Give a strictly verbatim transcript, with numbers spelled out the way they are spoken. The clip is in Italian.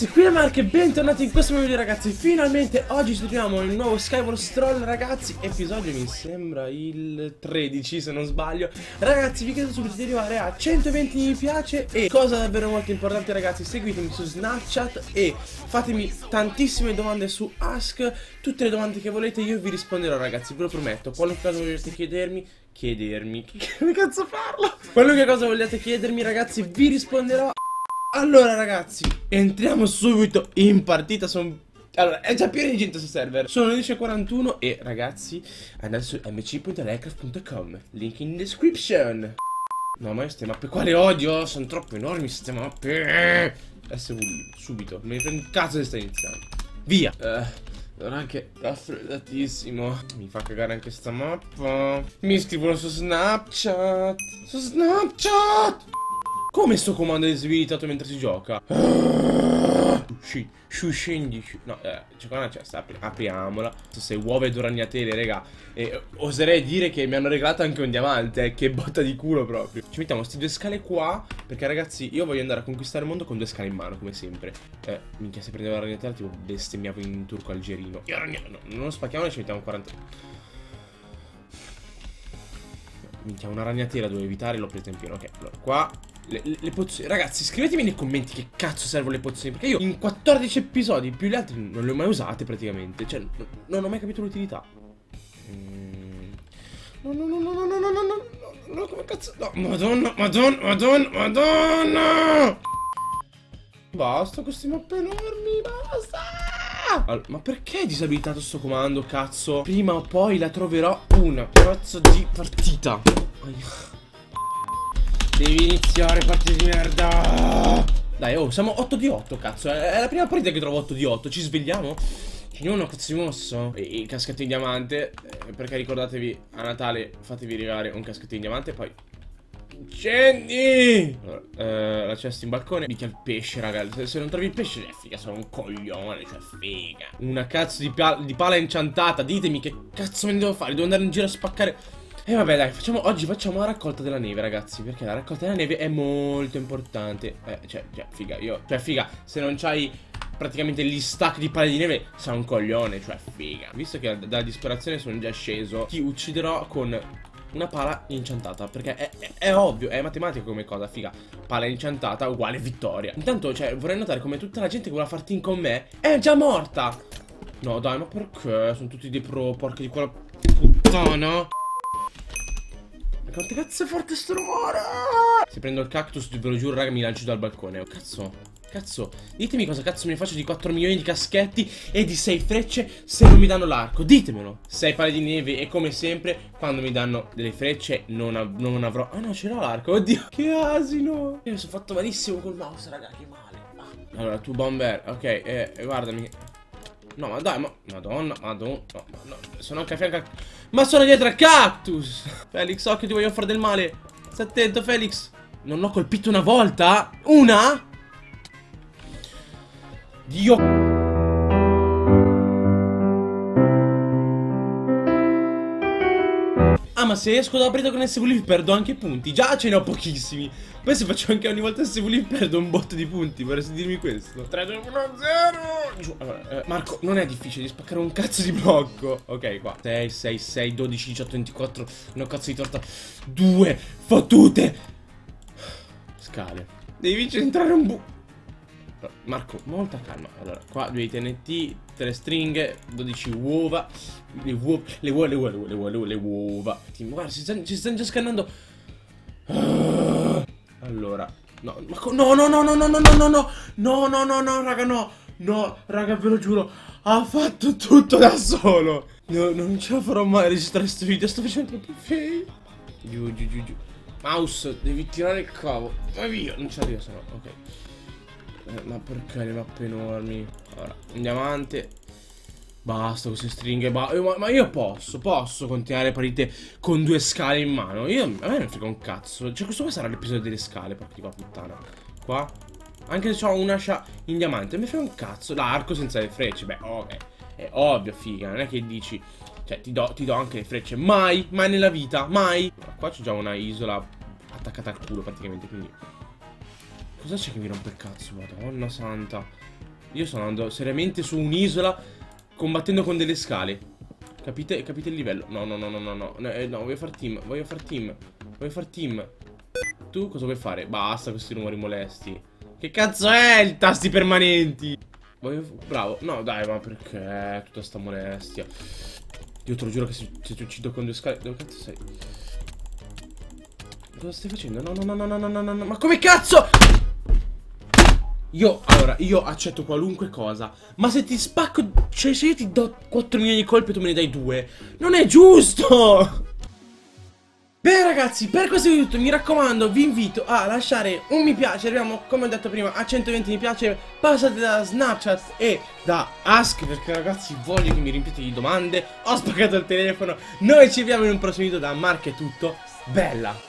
ragazzi, qui è Mark e bentornati in questo nuovo video, ragazzi. Finalmente oggi ci troviamo il nuovo Skyward Stroll, ragazzi. Episodio mi sembra il tredici, se non sbaglio. Ragazzi, vi chiedo subito di arrivare a centoventi mi piace. E cosa davvero molto importante, ragazzi, seguitemi su Snapchat e fatemi tantissime domande su Ask. Tutte le domande che volete io vi risponderò, ragazzi, ve lo prometto. Qualunque cosa volete chiedermi Chiedermi Che cazzo parlo? Qualunque cosa vogliate chiedermi, ragazzi, vi risponderò. Allora, ragazzi, entriamo subito in partita. Sono... Allora, è già pieno di gente sul server. Sono le dieci e quarantuno e, ragazzi, andate su m c punto minecraft punto com, link in description. No, ma io ste mappe qua le odio, sono troppo enormi ste mappe. S V, subito, me ne prendo un cazzo se sta iniziando. Via. uh. Sono anche raffreddatissimo. Mi fa cagare anche sta mappa. Mi scrivono su Snapchat. Su Snapchat Come sto comando è disabilitato mentre si gioca? Scendi. No, eh, c'è qua una cesta, apriamola. Se uova ed ragnatele, raga, eh, oserei dire che mi hanno regalato anche un diamante, eh, che botta di culo proprio. Ci mettiamo queste due scale qua, perché, ragazzi, io voglio andare a conquistare il mondo con due scale in mano, come sempre. Eh, minchia, se prendevo la ragnatela tipo bestemmiavo in turco algerino. Io ragnatela, no, non lo spacchiamo e ci mettiamo quaranta. Minchia, una ragnatela dovevo evitare, l'ho presa in pieno. Ok, allora qua Le, le pozioni, ragazzi, scrivetemi nei commenti che cazzo servono le pozioni, perché io in quattordici episodi più gli altri non le ho mai usate praticamente. Cioè, non ho mai capito l'utilità. No, no, no, no, no, no, no, no, no, come cazzo. No, madonna, madonna, madonna, madonna. Basta questi mappe enormi, basta. Allora, ma perché è disabilitato sto comando, cazzo? Prima o poi la troverò una cazzo di partita. Aiuto. Devi iniziare, partita di merda. Dai, oh, siamo otto di otto, cazzo. È la prima partita che trovo otto di otto. Ci svegliamo? Io non ho cazzo di mosso. E il caschetto in diamante, eh, perché ricordatevi, a Natale fatevi regalare un caschetto in diamante e poi scendi. Allora, eh, la cesta in balcone. Mica il pesce, raga. Se, se non trovi il pesce, cioè, figa, sono un coglione. Cioè, figa. Una cazzo di, di pala inciantata. Ditemi che cazzo me ne devo fare. Devo andare in giro a spaccare. E eh vabbè, dai, facciamo, oggi facciamo la raccolta della neve, ragazzi, perché la raccolta della neve è molto importante. Eh, cioè, cioè, figa, io, cioè, figa, se non c'hai praticamente gli stack di pale di neve, sei un coglione, cioè, figa. Visto che dalla disperazione sono già sceso, ti ucciderò con una pala inciantata, perché è, è, è ovvio, è matematica come cosa, figa. Pala inciantata uguale vittoria. Intanto, cioè, vorrei notare come tutta la gente che voleva far team con me è già morta. No, dai, ma perché? Sono tutti dei pro, porca di quella puttana. Quanto cazzo è forte sto rumore? Se prendo il cactus, ve lo giuro, raga, mi lancio dal balcone. Cazzo, cazzo, ditemi cosa cazzo mi faccio di quattro milioni di caschetti e di sei frecce se non mi danno l'arco. Ditemelo. sei pale di neve e, come sempre, quando mi danno delle frecce non, av non avrò... Ah no, ce l'ho l'arco, oddio, che asino. Io mi sono fatto malissimo col mouse, raga, che male. ah. Allora, tu bomber, ok, eh, guardami. No, ma dai, ma... Madonna, madonna, no, no, sono anche a fianco a... Ma sono dietro a cactus! Felix, occhio, ti voglio fare del male. Stai attento, Felix. Non l'ho colpito una volta? Una? Dio... Ah, ma se esco dalla preda con S V L I V perdo anche punti. Già ce ne ho pochissimi. Poi se faccio anche ogni volta S V L I V perdo un botto di punti. Vorresti dirmi questo? tre, due, uno, zero! Giù. Allora, eh, Marco, non è difficile di spaccare un cazzo di blocco. Ok, qua sei, sei, sei, dodici, diciotto, ventiquattro. Una cazzo di torta. Due fottute scale. Devi centrare un bu... Allora, Marco, molta calma. Allora, qua due T N T, tre stringhe, dodici uova. Le uova, le uova, le uova, le uova, le uova, le uova. Guarda, ci stanno, ci stanno già scannando. ah. Allora, no, Marco, no, no, no, no, no, no, no, no. No, no, no, no, raga, no. No, raga, ve lo giuro, ha fatto tutto da solo. No, non ce la farò mai a registrare questo video, sto facendo troppo fake. Giù, giù, giù, giù. Mouse, devi tirare il cavo. Ma via, non ci arrivo, sennò, ok. Eh, ma perché le mappe enormi? Allora, un diamante. Basta queste stringhe, ba eh, ma, ma io posso, posso continuare partite con due scale in mano. Io, a me non frega un cazzo. Cioè, questo qua sarà l'episodio delle scale, porca di qua puttana. Qua. Anche se ho un'ascia in diamante, mi fai un cazzo. L'arco senza le frecce, beh, ok. È ovvio, figa, non è che dici. Cioè, ti do, ti do anche le frecce. Mai, mai nella vita, mai. Allora, qua c'è già una isola attaccata al culo, praticamente, quindi... Cosa c'è che mi rompe il cazzo, madonna santa? Io sto andando seriamente su un'isola combattendo con delle scale. Capite, capite il livello? No, no, no, no, no, no, no, eh, no, voglio far team, voglio far team, voglio far team. Tu cosa vuoi fare? Basta questi rumori molesti. Che cazzo è il tasti permanenti? Voglio... Bravo. No, dai, ma perché? Tutta sta molestia. Io te lo giuro che se, se ti uccido con due scale... Dove cazzo sei? Cosa stai facendo? No, no, no, no, no, no, no, no. Ma come cazzo? Io, allora, io accetto qualunque cosa. Ma se ti spacco... Cioè, se io ti do quattro milioni di colpi e tu me ne dai due. Non è giusto! Beh ragazzi, per questo video è tutto, mi raccomando, vi invito a lasciare un mi piace, arriviamo come ho detto prima a centoventi mi piace, passate da Snapchat e da Ask perché ragazzi voglio che mi riempiate di domande, ho spaccato il telefono, noi ci vediamo in un prossimo video, da Mark è tutto, bella!